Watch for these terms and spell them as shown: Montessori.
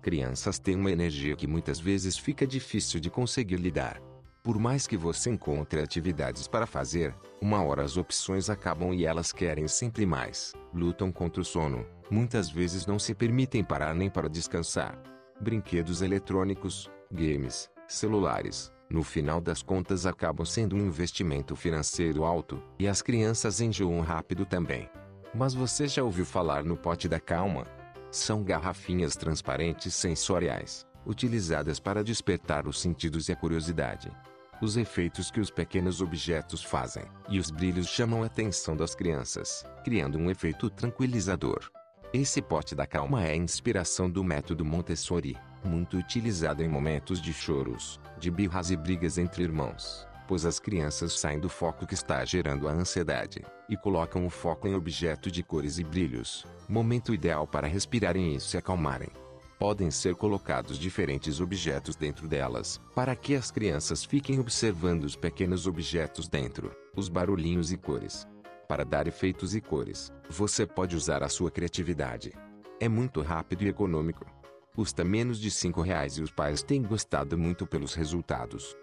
Crianças têm uma energia que muitas vezes fica difícil de conseguir lidar. Por mais que você encontre atividades para fazer, uma hora as opções acabam e elas querem sempre mais. Lutam contra o sono, muitas vezes não se permitem parar nem para descansar. Brinquedos eletrônicos, games, celulares, no final das contas acabam sendo um investimento financeiro alto, e as crianças enjoam rápido também. Mas você já ouviu falar no pote da calma? São garrafinhas transparentes sensoriais, utilizadas para despertar os sentidos e a curiosidade. Os efeitos que os pequenos objetos fazem e os brilhos chamam a atenção das crianças, criando um efeito tranquilizador. Esse pote da calma é a inspiração do método Montessori, muito utilizado em momentos de choros, de birras e brigas entre irmãos, pois as crianças saem do foco que está gerando a ansiedade e colocam o foco em objeto de cores e brilhos, momento ideal para respirarem e se acalmarem. Podem ser colocados diferentes objetos dentro delas, para que as crianças fiquem observando os pequenos objetos dentro, os barulhinhos e cores. Para dar efeitos e cores, você pode usar a sua criatividade. É muito rápido e econômico. Custa menos de R$5 e os pais têm gostado muito pelos resultados.